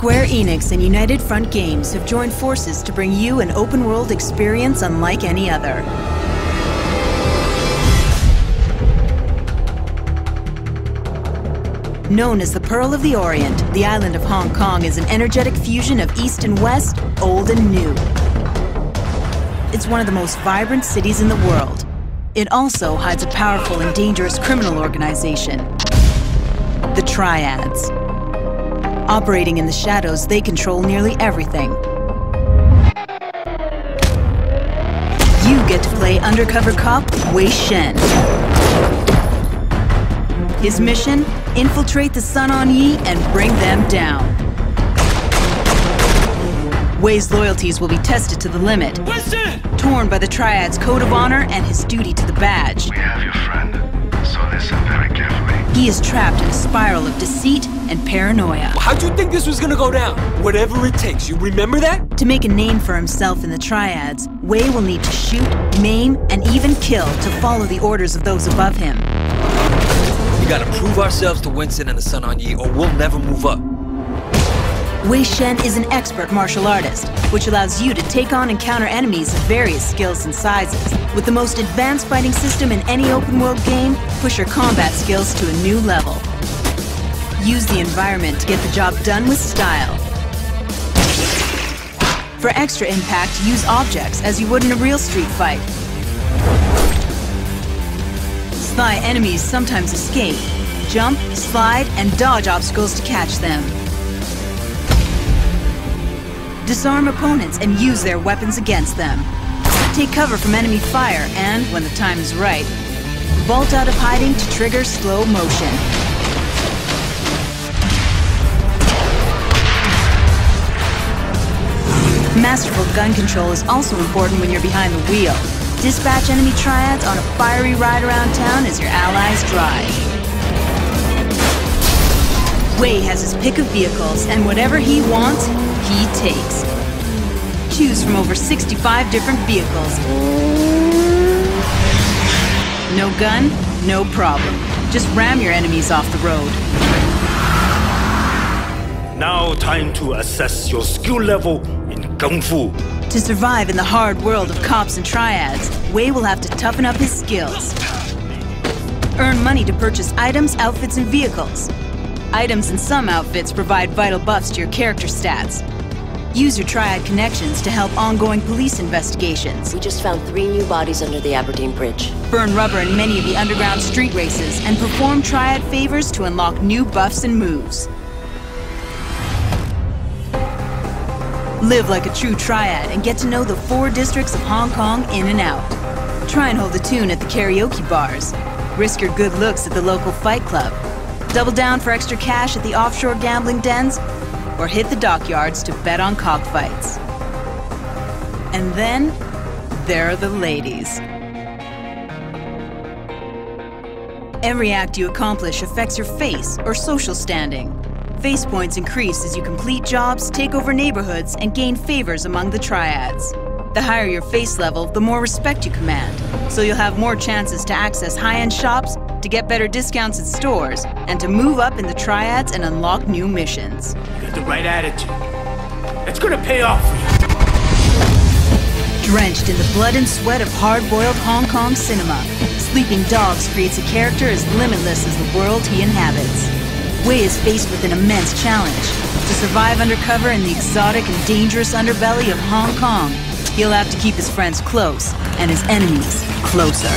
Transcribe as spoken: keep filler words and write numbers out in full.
Square Enix and United Front Games have joined forces to bring you an open-world experience unlike any other. Known as the Pearl of the Orient, the island of Hong Kong is an energetic fusion of East and West, old and new. It's one of the most vibrant cities in the world. It also hides a powerful and dangerous criminal organization, the Triads. Operating in the shadows, they control nearly everything. You get to play undercover cop Wei Shen. His mission? Infiltrate the Sun On Yee and bring them down. Wei's loyalties will be tested to the limit. Winston! Torn by the Triad's code of honor and his duty to the badge. We have your friend, so listen very carefully. He is trapped in a spiral of deceit and paranoia. How'd you think this was gonna go down? Whatever it takes, you remember that? To make a name for himself in the Triads, Wei will need to shoot, maim, and even kill to follow the orders of those above him. We gotta prove ourselves to Winston and the Sun On Yee, or we'll never move up. Wei Shen is an expert martial artist, which allows you to take on and counter enemies of various skills and sizes. With the most advanced fighting system in any open-world game, push your combat skills to a new level. Use the environment to get the job done with style. For extra impact, use objects as you would in a real street fight. Sly enemies sometimes escape. Jump, slide, and dodge obstacles to catch them. Disarm opponents and use their weapons against them. Take cover from enemy fire and, when the time is right, vault out of hiding to trigger slow motion. Masterful gun control is also important when you're behind the wheel. Dispatch enemy Triads on a fiery ride around town as your allies drive. Wei has his pick of vehicles, and whatever he wants, he takes. Choose from over sixty-five different vehicles. No gun, no problem. Just ram your enemies off the road. Now time to assess your skill level in Kung Fu. To survive in the hard world of cops and Triads, Wei will have to toughen up his skills. Earn money to purchase items, outfits, and vehicles. Items and some outfits provide vital buffs to your character stats. Use your Triad connections to help ongoing police investigations. We just found three new bodies under the Aberdeen Bridge. Burn rubber in many of the underground street races and perform Triad favors to unlock new buffs and moves. Live like a true Triad and get to know the four districts of Hong Kong in and out. Try and hold a tune at the karaoke bars. Risk your good looks at the local fight club. Double down for extra cash at the offshore gambling dens, or hit the dockyards to bet on cockfights. And then, there are the ladies. Every act you accomplish affects your face or social standing. Face points increase as you complete jobs, take over neighborhoods, and gain favors among the Triads. The higher your face level, the more respect you command, so you'll have more chances to access high-end shops, to get better discounts at stores, and to move up in the Triads and unlock new missions. You got the right attitude. It's gonna pay off for you. Drenched in the blood and sweat of hard-boiled Hong Kong cinema, Sleeping Dogs creates a character as limitless as the world he inhabits. Wei is faced with an immense challenge. To survive undercover in the exotic and dangerous underbelly of Hong Kong, he'll have to keep his friends close and his enemies closer.